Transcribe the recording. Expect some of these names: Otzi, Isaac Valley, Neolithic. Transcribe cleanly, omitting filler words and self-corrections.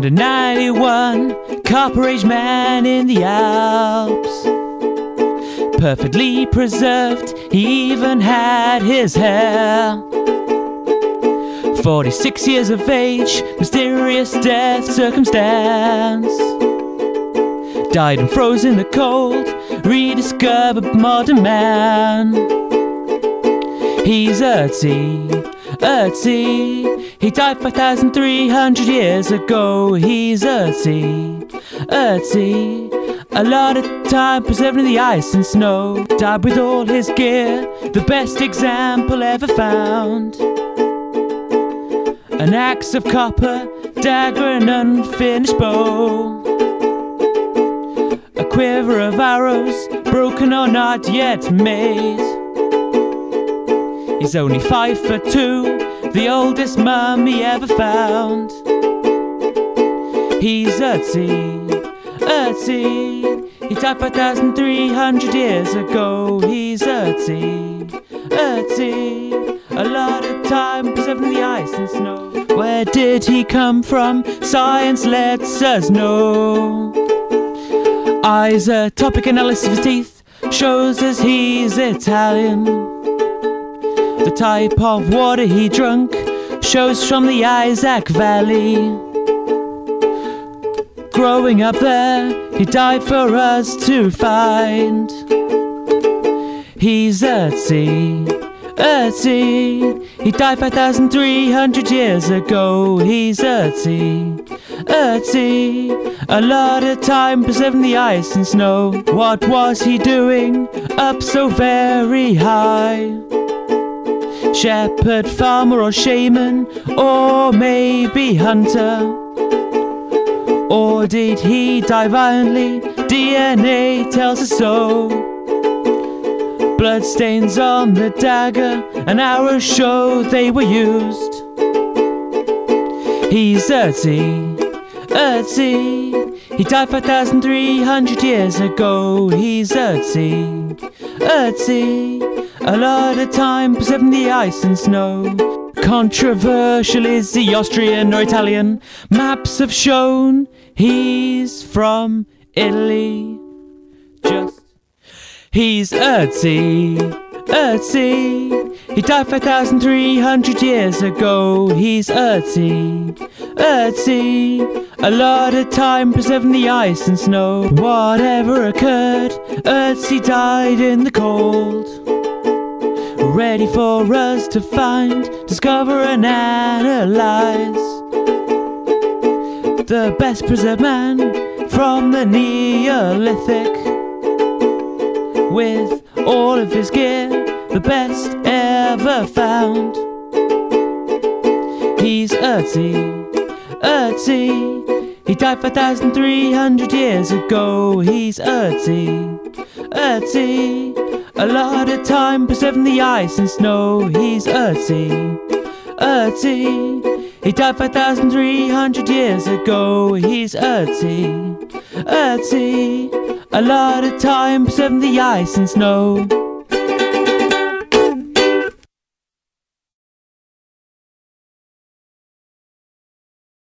found a 91 copper-aged man in the Alps. Perfectly preserved, he even had his hair. 46 years of age, mysterious death circumstance. Died and froze in the cold, rediscovered modern man. He's Otzi. Otzi, he died 5,300 years ago. He's Otzi, Otzi. A lot of time preserving the ice and snow. Died with all his gear, the best example ever found. An axe of copper, dagger and unfinished bow. A quiver of arrows, broken or not yet made. He's only 5'2", the oldest mummy ever found. He's Otzi, Otzi. He died 5,300 years ago. He's Otzi, Otzi. A lot of time preserving the ice and snow. Where did he come from? Science lets us know. Isotopic analysis of his teeth shows us he's Italian. The type of water he drank shows from the Isaac Valley. Growing up there, he died for us to find. He's Otzi, Otzi. He died 5,300 years ago. He's Otzi, Otzi. A lot of time preserving the ice and snow. What was he doing up so very high? Shepherd, farmer or shaman, or maybe hunter? Or did he die violently? DNA tells us so. Bloodstains on the dagger, an arrow show they were used. He's Otzi, Otzi. He died 5,300 years ago. He's Otzi, Otzi. A lot of time preserving the ice and snow. Controversial, is he Austrian or Italian? Maps have shown he's from Italy. He's Otzi, Otzi. He died 5,300 years ago. He's Otzi, Otzi. A lot of time preserving the ice and snow. Whatever occurred, Otzi died in the cold. Ready for us to find, discover and analyze the best preserved man from the Neolithic, with all of his gear, the best ever found. He's Otzi, Otzi. He died 5,300 years ago. He's Otzi, Otzi. A lot of time preserving the ice and snow. He's Otzi, Otzi. He died 5,300 years ago. He's Otzi, Otzi. A lot of time preserving the ice and snow.